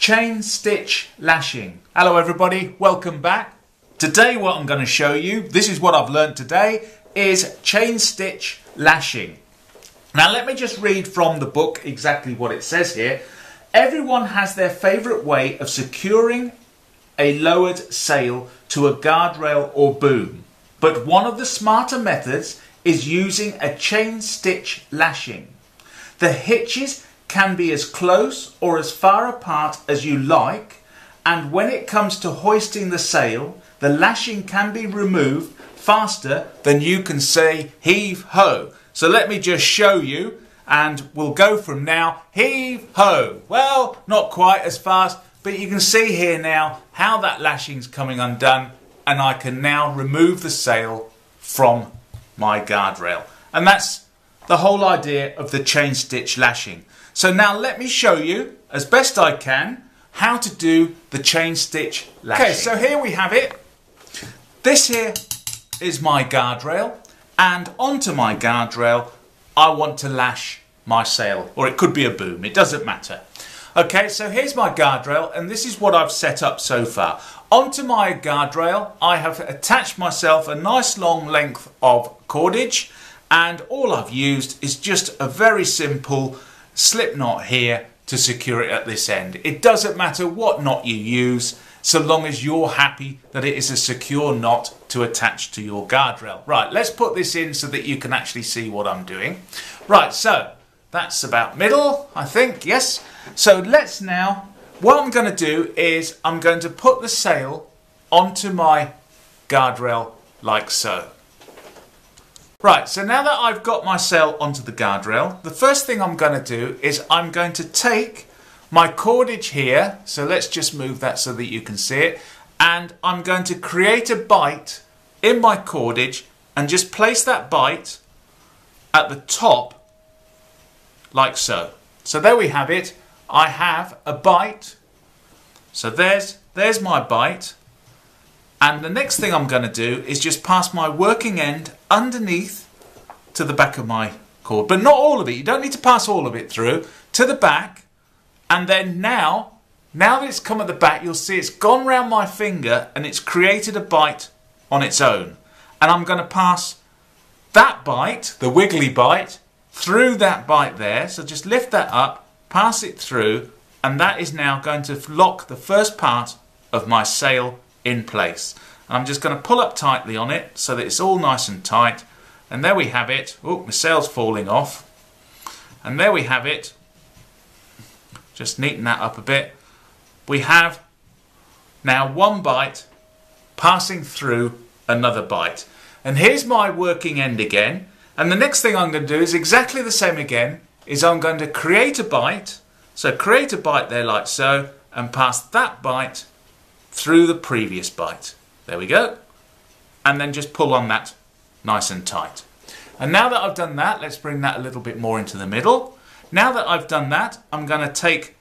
Chain Stitch Lashing. Hello everybody, welcome back. Today what I'm going to show you, this is what I've learned today, is Chain Stitch Lashing. Now let me just read from the book exactly what it says here. Everyone has their favourite way of securing a lowered sail to a guardrail or boom, but one of the smarter methods is using a chain stitch lashing. The hitches can be as close or as far apart as you like, and when it comes to hoisting the sail, the lashing can be removed faster than you can say heave ho. So let me just show you and we'll go from now. Heave ho. Well, not quite as fast, but you can see here now how that lashing's coming undone, and I can now remove the sail from my guardrail. And that's the whole idea of the chain stitch lashing. So now let me show you, as best I can, how to do the chain stitch lashing. Okay, so here we have it. This here is my guardrail, and onto my guardrail I want to lash my sail, or it could be a boom, it doesn't matter. Okay, so here's my guardrail, and this is what I've set up so far. Onto my guardrail I have attached myself a nice long length of cordage, and all I've used is just a very simple slip knot here to secure it at this end. It doesn't matter what knot you use, so long as you're happy that it is a secure knot to attach to your guardrail. Right, let's put this in so that you can actually see what I'm doing. Right, so that's about middle, I think, yes. So let's now, what I'm going to do is I'm going to put the sail onto my guardrail like so. Right, so now that I've got my sail onto the guardrail, the first thing I'm going to do is I'm going to take my cordage here, so let's just move that so that you can see it, and I'm going to create a bite in my cordage and just place that bite at the top like so. So there we have it. I have a bite, so there's my bite. And the next thing I'm going to do is just pass my working end underneath to the back of my cord. But not all of it. You don't need to pass all of it through. To the back. And then now that it's come at the back, you'll see it's gone round my finger and it's created a bite on its own. And I'm going to pass that bite, the wiggly bite, through that bite there. So just lift that up, pass it through, and that is now going to lock the first part of my sail in place. And I'm just going to pull up tightly on it so that it's all nice and tight, and there we have it. Oh, my sail's falling off, and there we have it. Just neaten that up a bit. We have now one bite passing through another bite, and here's my working end again. And the next thing I'm going to do is exactly the same again, is I'm going to create a bite, so create a bite there like so, and pass that bite through the previous bite. There we go. And then just pull on that nice and tight. And now that I've done that, let's bring that a little bit more into the middle. Now that I've done that, I'm going to take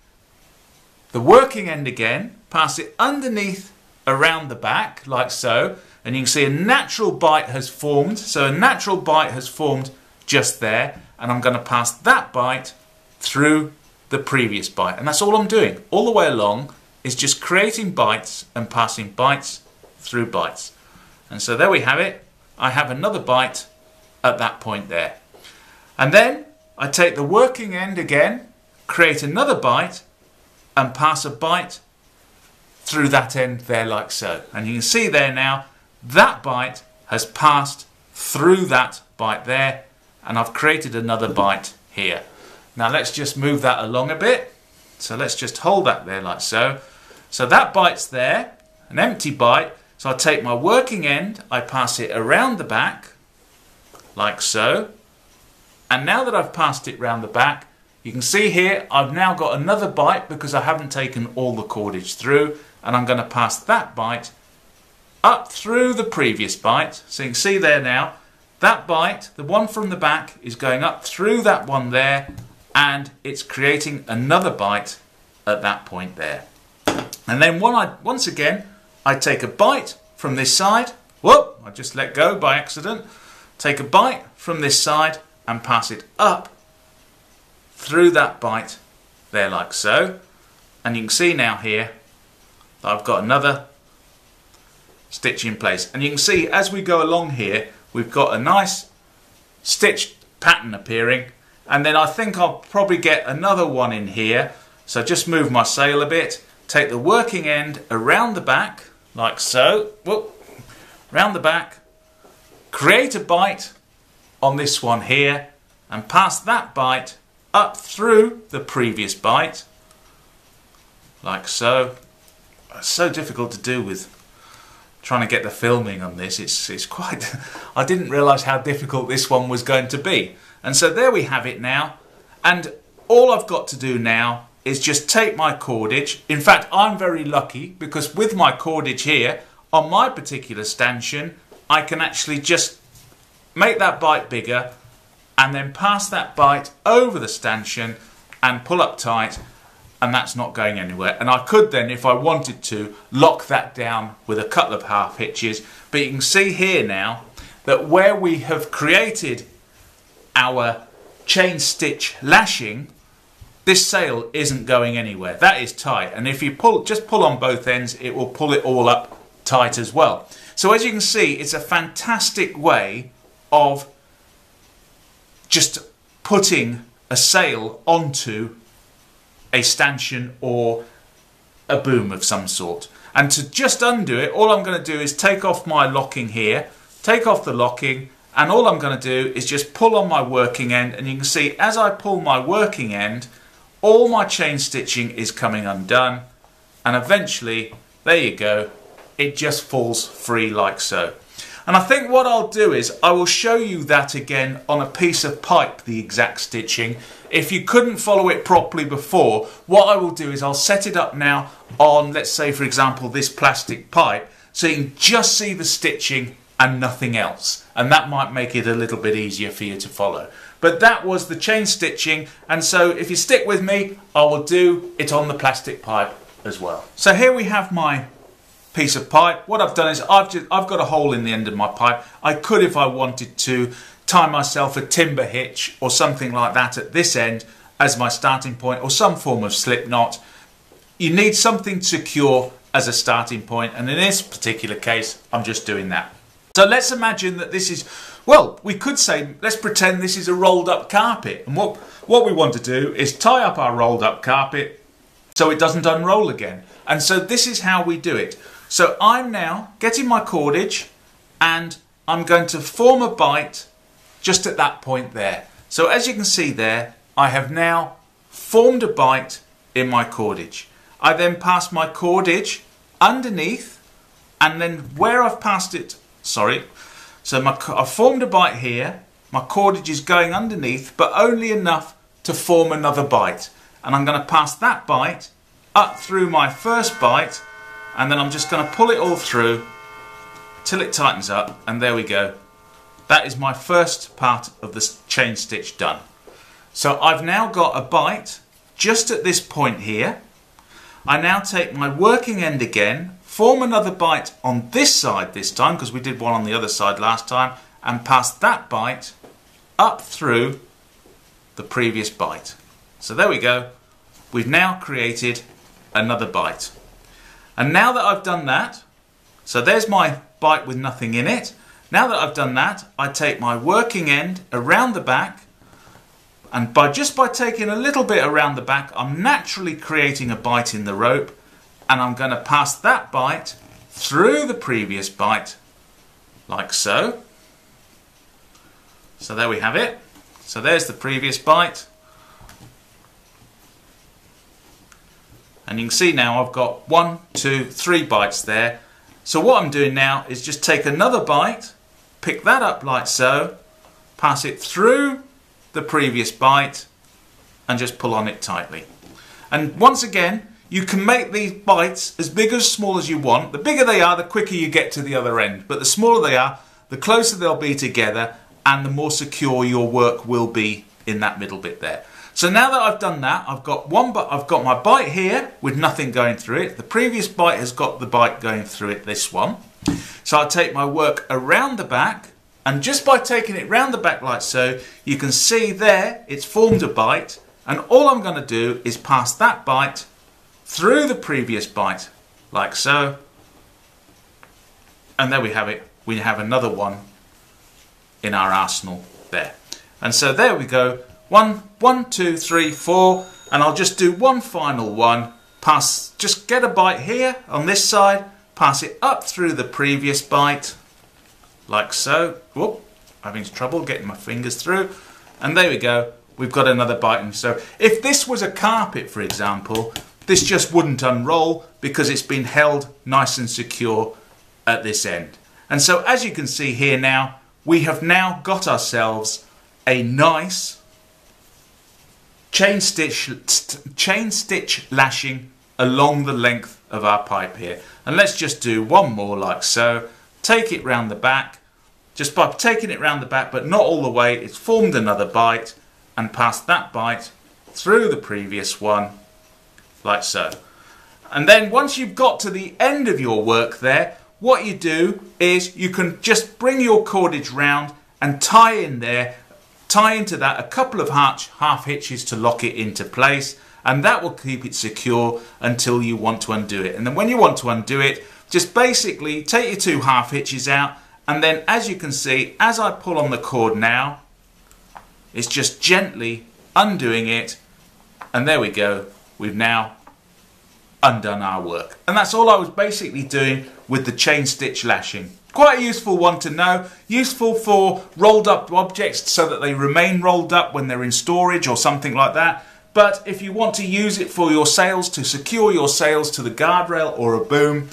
the working end again, pass it underneath around the back like so, and you can see a natural bite has formed. So a natural bite has formed just there, and I'm going to pass that bite through the previous bite. And that's all I'm doing all the way along, is just creating bites and passing bites through bites. And so there we have it. I have another bite at that point there. And then I take the working end again, create another bite, and pass a bite through that end there like so. And you can see there now, that bite has passed through that bite there, and I've created another bite here. Now let's just move that along a bit. So let's just hold that there like so. So that bite's there, an empty bite. So I take my working end, I pass it around the back, like so. And now that I've passed it round the back, you can see here, I've now got another bite because I haven't taken all the cordage through. And I'm going to pass that bite up through the previous bite. So you can see there now, that bite, the one from the back, is going up through that one there, and it's creating another bite at that point there. And then once again, I take a bite from this side. Whoop, I just let go by accident. Take a bite from this side and pass it up through that bite there like so. and you can see now here that I've got another stitch in place, and you can see as we go along here we've got a nice stitched pattern appearing, and then I think I'll probably get another one in here. So just move my sail a bit, take the working end around the back like so, round the back, create a bite on this one here and pass that bite up through the previous bite like so. It's so difficult to do with trying to get the filming on this. It's quite I didn't realise how difficult this one was going to be. And so there we have it now, and all I've got to do now is just take my cordage. In fact, I'm very lucky because with my cordage here on my particular stanchion I can actually just make that bite bigger and then pass that bite over the stanchion and pull up tight, and that's not going anywhere. And I could then, if I wanted to, lock that down with a couple of half hitches. But you can see here now that where we have created our chain stitch lashing, this sail isn't going anywhere. That is tight, and if you just pull on both ends, it will pull it all up tight as well. So as you can see, it's a fantastic way of just putting a sail onto a stanchion or a boom of some sort. And to just undo it, all I'm going to do is take off my locking here, take off the locking, and all I'm going to do is just pull on my working end, and you can see as I pull my working end, all my chain stitching is coming undone, and eventually, there you go, it just falls free like so. And I think what I'll do is I will show you that again on a piece of pipe, the exact stitching. If you couldn't follow it properly before, what I will do is I'll set it up now on, let's say for example, this plastic pipe, so you can just see the stitching and nothing else. And that might make it a little bit easier for you to follow. But that was the chain stitching, and so if you stick with me, I will do it on the plastic pipe as well. So here we have my piece of pipe. What I've done is I've got a hole in the end of my pipe. I could, if I wanted to, tie myself a timber hitch or something like that at this end as my starting point, or some form of slip knot. You need something secure as a starting point, and in this particular case I'm just doing that. So let's imagine that this is, well, we could say, let's pretend this is a rolled up carpet, and what we want to do is tie up our rolled up carpet so it doesn't unroll again. And so this is how we do it. So I'm now getting my cordage and I'm going to form a bite just at that point there. So as you can see there, I have now formed a bite in my cordage. I then pass my cordage underneath, and then where I've passed it, I've formed a bite here, my cordage is going underneath but only enough to form another bite, and I'm going to pass that bite up through my first bite, and then I'm just going to pull it all through till it tightens up, and there we go. That is my first part of the chain stitch done. So I've now got a bite just at this point here. I now take my working end again, form another bite on this side this time, because we did one on the other side last time, and pass that bite up through the previous bite. So there we go, we've now created another bite. And now that I've done that, so there's my bite with nothing in it. Now that I've done that, I take my working end around the back, and just by taking a little bit around the back, I'm naturally creating a bite in the rope, and I'm going to pass that bite through the previous bite like so. So there we have it. So there's the previous bite. And you can see now I've got 1, 2, 3 bites there. So what I'm doing now is just take another bite, pick that up like so, pass it through the previous bite and just pull on it tightly. And once again, you can make these bites as big or small as you want. The bigger they are, the quicker you get to the other end. But the smaller they are, the closer they'll be together and the more secure your work will be in that middle bit there. So now that I've done that, I've got my bite here with nothing going through it. The previous bite has got the bite going through it, this one. So I take my work around the back, and just by taking it round the back like so, you can see there it's formed a bite, and all I'm going to do is pass that bite through the previous bite, like so. And there we have it. We have another one in our arsenal there. And so there we go. One, two, three, four. And I'll just do one final one. Pass, just get a bite here on this side. Pass it up through the previous bite, like so. Whoop, having trouble getting my fingers through. And there we go. We've got another bite. And so if this was a carpet, for example, this just wouldn't unroll because it's been held nice and secure at this end. And so as you can see here now, we have now got ourselves a nice chain stitch lashing along the length of our pipe here. And let's just do one more like so. Take it round the back. Just by taking it round the back, but not all the way, it's formed another bite, and pass that bite through the previous one, like so. And then once you've got to the end of your work there, what you do is you can just bring your cordage round and tie in there, tie into that a couple of half hitches to lock it into place, and that will keep it secure until you want to undo it. And then when you want to undo it, just basically take your two half hitches out, and then as you can see, as I pull on the cord now, it's just gently undoing it. And there we go, we've now undone our work. And that's all I was basically doing with the chain stitch lashing. Quite a useful one to know, useful for rolled up objects so that they remain rolled up when they're in storage or something like that. But if you want to use it for your sails, to secure your sails to the guardrail or a boom,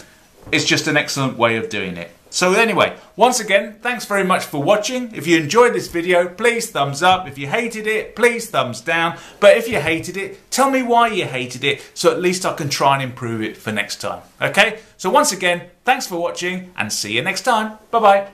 it's just an excellent way of doing it. So anyway, once again, thanks very much for watching. If you enjoyed this video, please thumbs up. If you hated it, please thumbs down. But if you hated it, tell me why you hated it, so at least I can try and improve it for next time. Okay? So once again, thanks for watching and see you next time. Bye-bye.